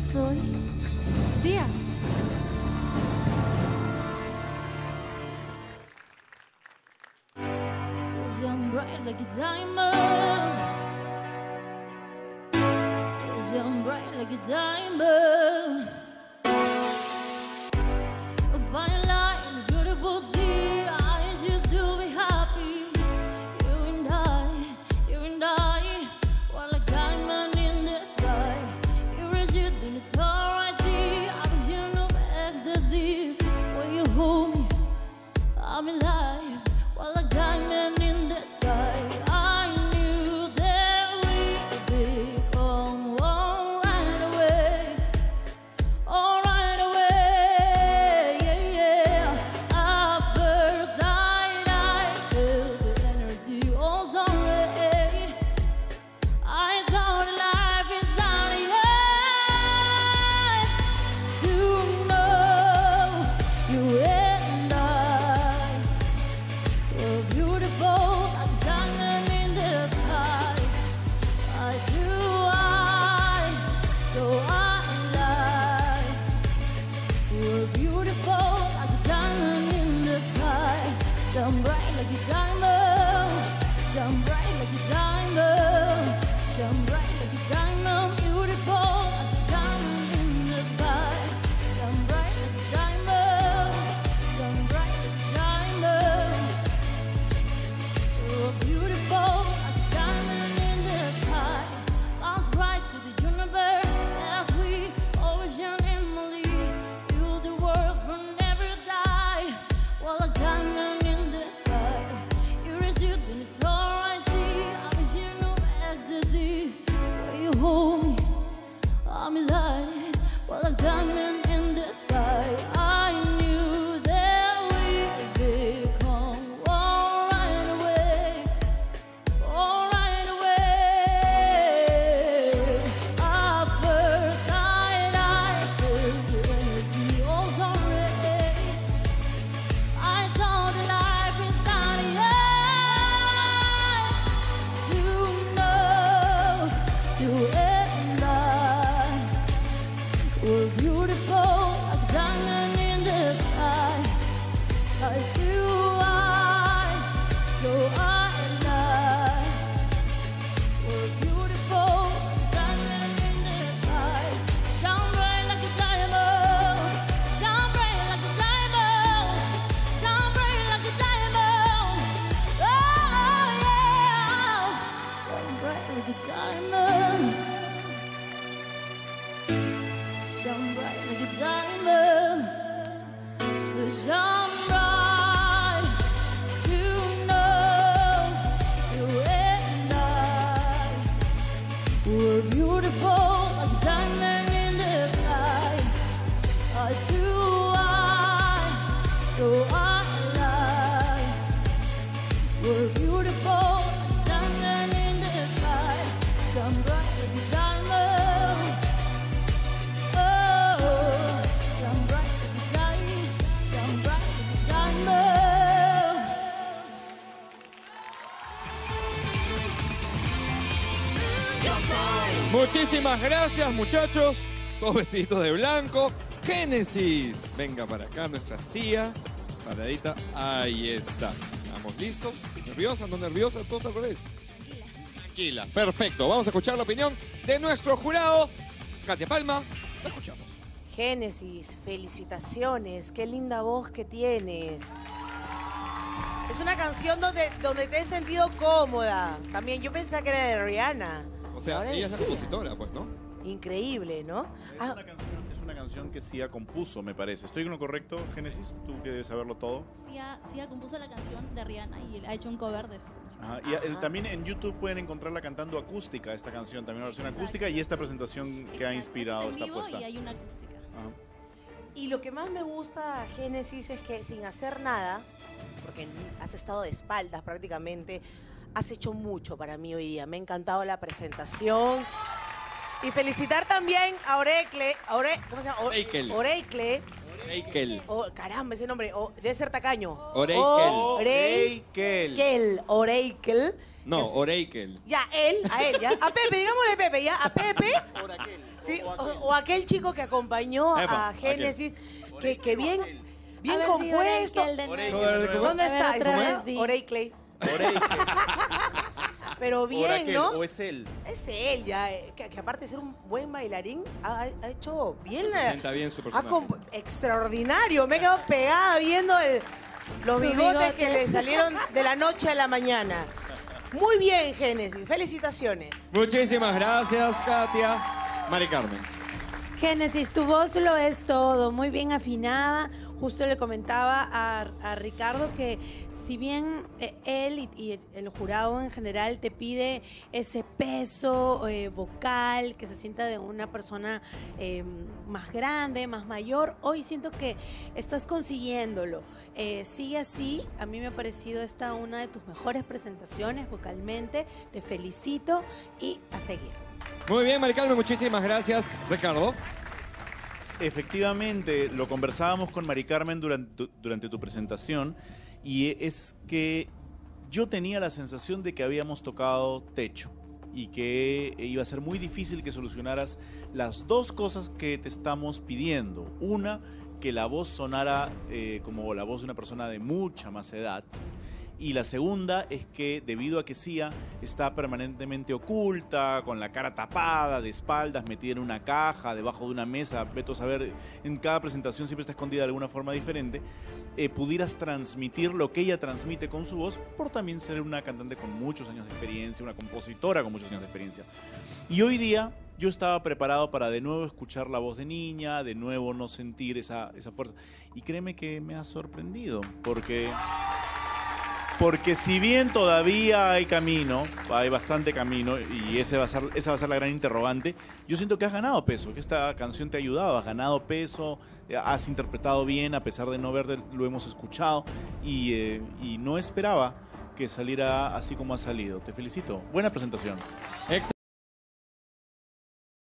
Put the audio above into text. no soy Sia. I'm bright like a diamond. I'm bright like a diamond. A fine line, beautiful sea. I just do be happy. You and I, we're like diamond in the sky. Irresistible in the star I see. A vision of ecstasy. When you hold me, I'm alive. We're like diamond. I knew that we would come all right away, yeah, yeah. At first sight, I felt the energy was already. I saw the life inside the eye to know you and I were beautiful. Muchísimas gracias, muchachos. Todos vestiditos de blanco. Génesis. Venga para acá, nuestra Sia. Paradita. Ahí está. Estamos listos. ¿Nerviosas, no nerviosas? ¿Todos al revés? Tranquila. Tranquila. Perfecto. Vamos a escuchar la opinión de nuestro jurado. Katia Palma, la escuchamos. Génesis, felicitaciones. Qué linda voz que tienes. Es una canción donde te he sentido cómoda. También yo pensaba que era de Rihanna. O sea, ahora ella es la compositora, pues, ¿no? Increíble, ¿no? Es una canción que Sia compuso, me parece. ¿Estoy en lo correcto, Génesis? Tú que debes saberlo todo. Sia compuso la canción de Rihanna y ha hecho un cover de su canción. Ajá. Y también en YouTube pueden encontrarla cantando acústica, esta canción. También una versión acústica y esta presentación que ha inspirado esta puesta. Y hay una acústica. Ajá. Y lo que más me gusta, Génesis, es que sin hacer nada, porque has estado de espaldas prácticamente, has hecho mucho para mí hoy día. Me ha encantado la presentación. Y felicitar también a Oreikle. ¿Cómo se llama? Oreikle. Oreikle. Caramba, ese nombre. Debe ser tacaño. Oreikle. Oreikle. No, Oreikle. Ya, él, a él, ya. A Pepe, digámosle Pepe, ya. A Pepe. Sí, o aquel chico que acompañó a Génesis, que bien, bien ver, compuesto. ¿Dónde está? Oreikle. Pero bien, Orakel, ¿no? ¿O es él? Es él, ya. Que aparte de ser un buen bailarín, ha hecho bien. Presenta bien su personaje. Extraordinario. Me he quedado pegada viendo los bigotes que le salieron de la noche a la mañana. Muy bien, Génesis. Felicitaciones. Muchísimas gracias, Katia. Maricarmen. Génesis, tu voz lo es todo. Muy bien afinada. Justo le comentaba a Ricardo que si bien él y el jurado en general te pide ese peso vocal, que se sienta de una persona más grande, más mayor, hoy siento que estás consiguiéndolo. Sigue así, a mí me ha parecido esta una de tus mejores presentaciones vocalmente, te felicito y a seguir. Muy bien, Maricarmen, muchísimas gracias. Ricardo. Efectivamente, lo conversábamos con Maricarmen durante tu presentación, y es que yo tenía la sensación de que habíamos tocado techo y que iba a ser muy difícil que solucionaras las dos cosas que te estamos pidiendo. Una, que la voz sonara como la voz de una persona de mucha más edad. Y la segunda es que, debido a que Sia está permanentemente oculta, con la cara tapada, de espaldas, metida en una caja, debajo de una mesa, vete a saber, en cada presentación siempre está escondida de alguna forma diferente, pudieras transmitir lo que ella transmite con su voz, por también ser una cantante con muchos años de experiencia, una compositora con muchos años de experiencia. Y hoy día yo estaba preparado para de nuevo escuchar la voz de niña, de nuevo no sentir esa fuerza. Y créeme que me ha sorprendido, porque si bien todavía hay camino, hay bastante camino, y esa va a ser la gran interrogante, yo siento que has ganado peso, que esta canción te ha ayudado, has ganado peso, has interpretado bien, a pesar de no verte, lo hemos escuchado, y no esperaba que saliera así como ha salido. Te felicito. Buena presentación.